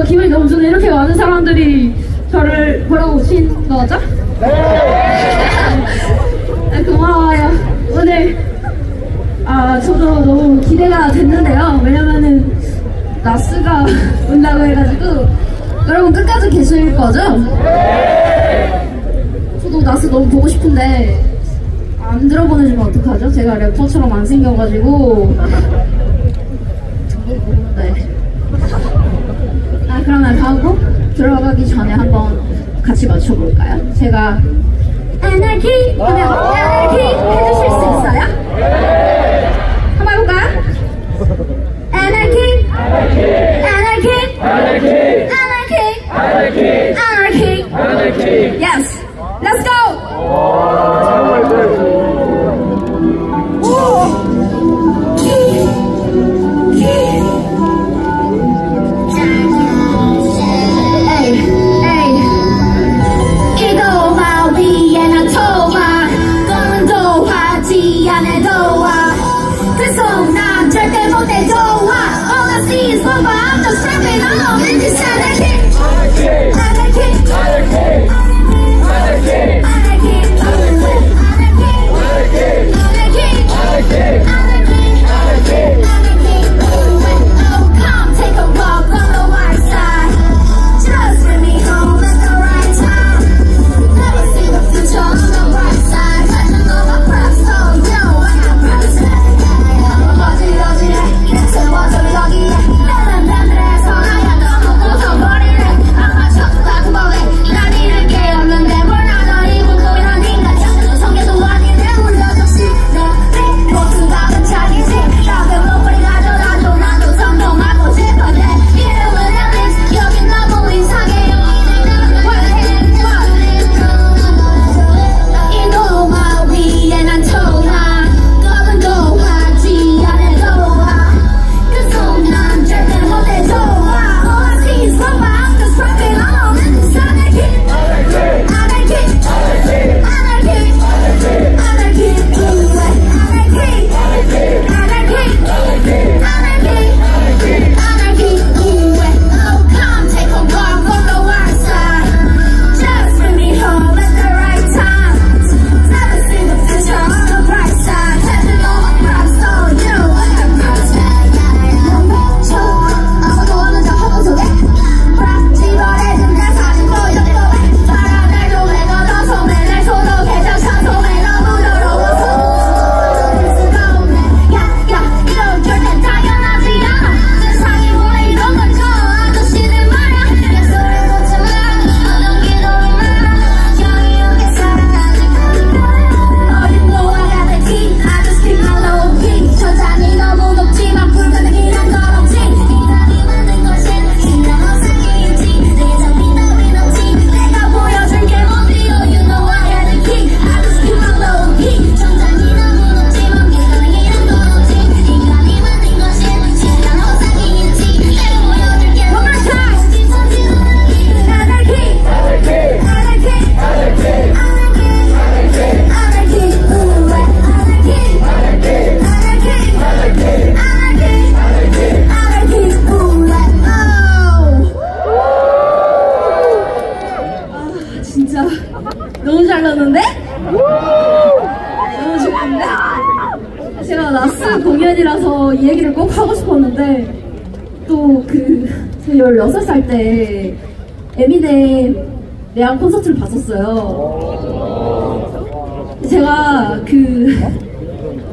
저도 기분이 너무 좋네. 이렇게 많은 사람들이 저를 보러 오신 거죠? 네. 고마워요. 오늘 저도 너무 기대가 됐는데요. 왜냐면은 나스가 온다고 해가지고 여러분 끝까지 계실 거죠? 저도 나스 너무 보고 싶은데 안 들어보내주면 어떡하죠? 제가 래퍼처럼 안 생겨가지고 네. 그러나 가고 들어가기 전에 한번 같이 맞춰볼까요? 제가 Anarchy! 그냥 Anarchy! 해주실 수 있어요? 한번 해볼까요? Anarchy! Anarchy! Anarchy! Anarchy! Anarchy! Anarchy! Yes! Let's go! 콘서트를 봤었어요. 제가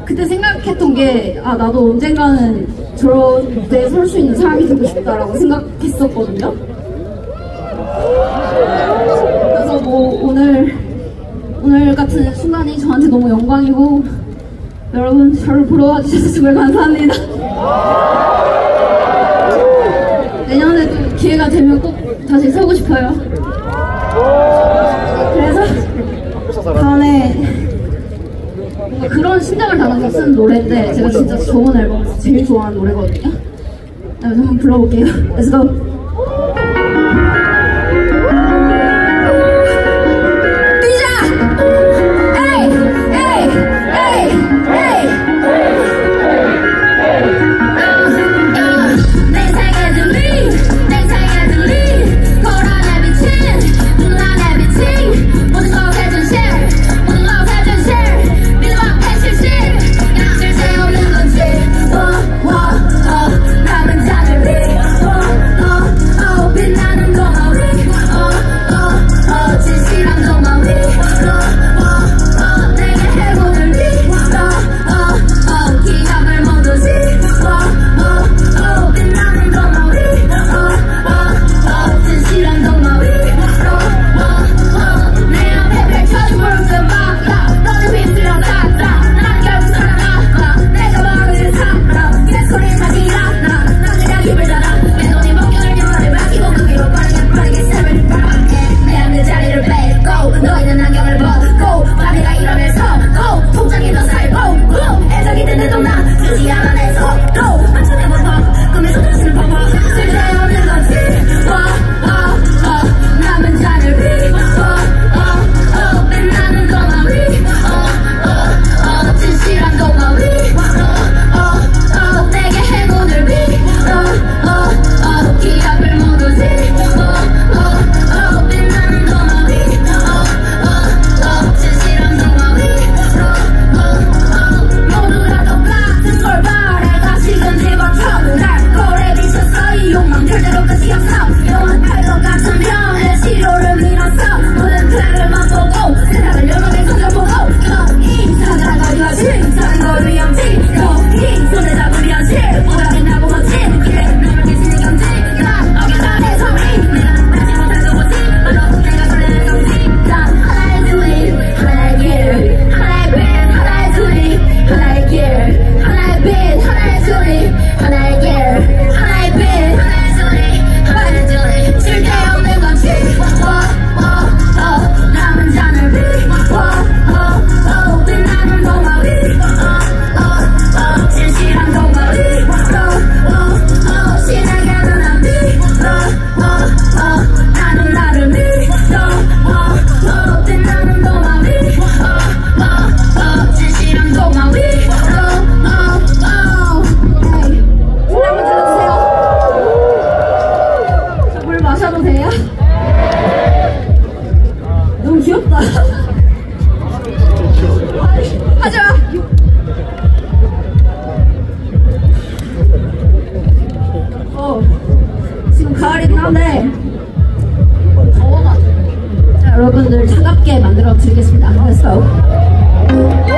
그때 생각했던 게 나도 언젠가는 저런 데에 설 수 있는 사람이 되고 싶다라고 생각했었거든요. 그래서 오늘 같은 순간이 저한테 너무 영광이고 여러분 저를 보러 와주셔서 정말 감사합니다. 내년에도 기회가 되면 꼭 다시 서고 싶어요. 그래서 다음에 뭔가 그런 신작을 담아서 쓴 노래인데 제가 진짜 좋은 앨범에서 제일 좋아하는 노래거든요. 한번 불러볼게요. Let's go! So